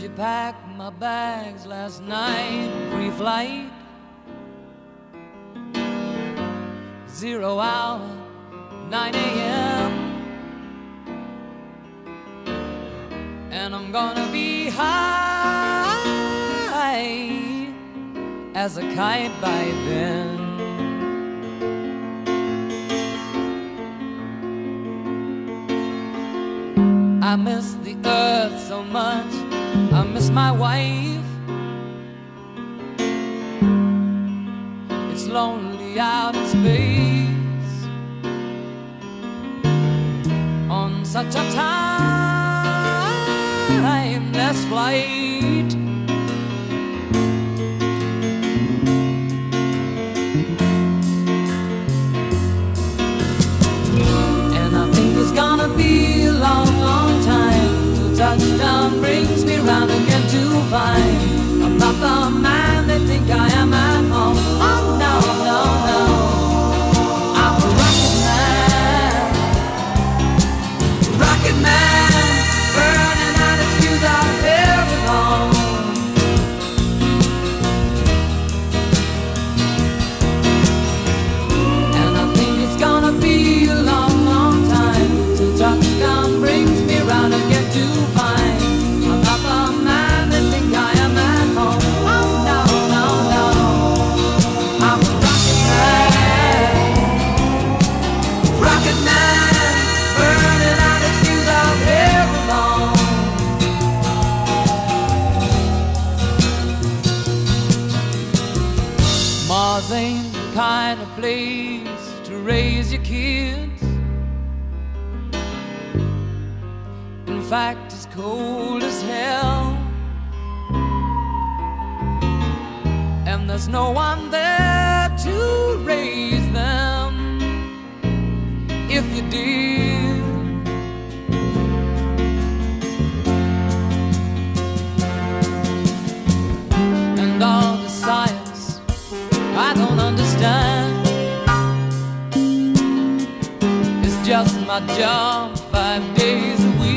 She packed my bags last night, pre-flight. 0 hour, 9 a.m. And I'm gonna be high as a kite by then. I miss the earth so much, I miss my wife. It's lonely out in space on such a timeless flight. And I think it's gonna be a long, long time till touchdown brings me round again to find I'm not the man they think I am at home. Oh no, no, no, I'm a rocket man, rocket man, burning out his fuse out here alone. And I think it's gonna be a long, long time till touchdown brings me round again to find I'm not the man that think I am at home. Oh no, no, no, I'm a rocket man, rocket man, burning out his fuse out here alone. Mars ain't the kind of place to raise your kids. In fact, it's cold as hell, and there's no one there to raise them if you did. And all the science I don't understand, it's just my job 5 days a week.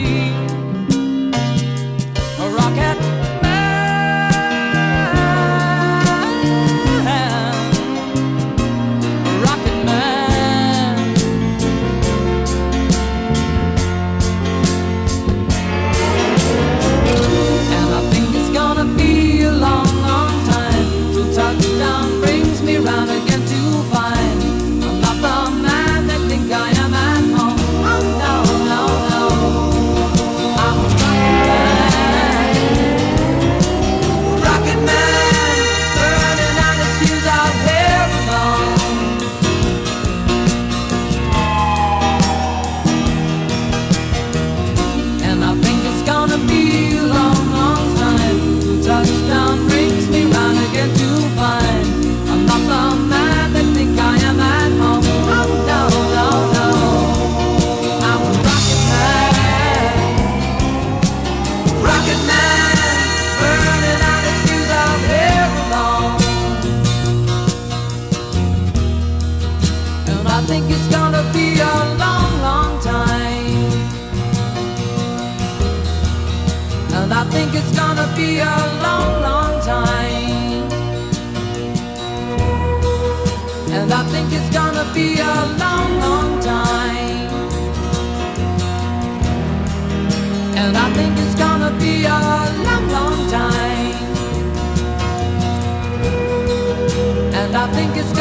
I think it's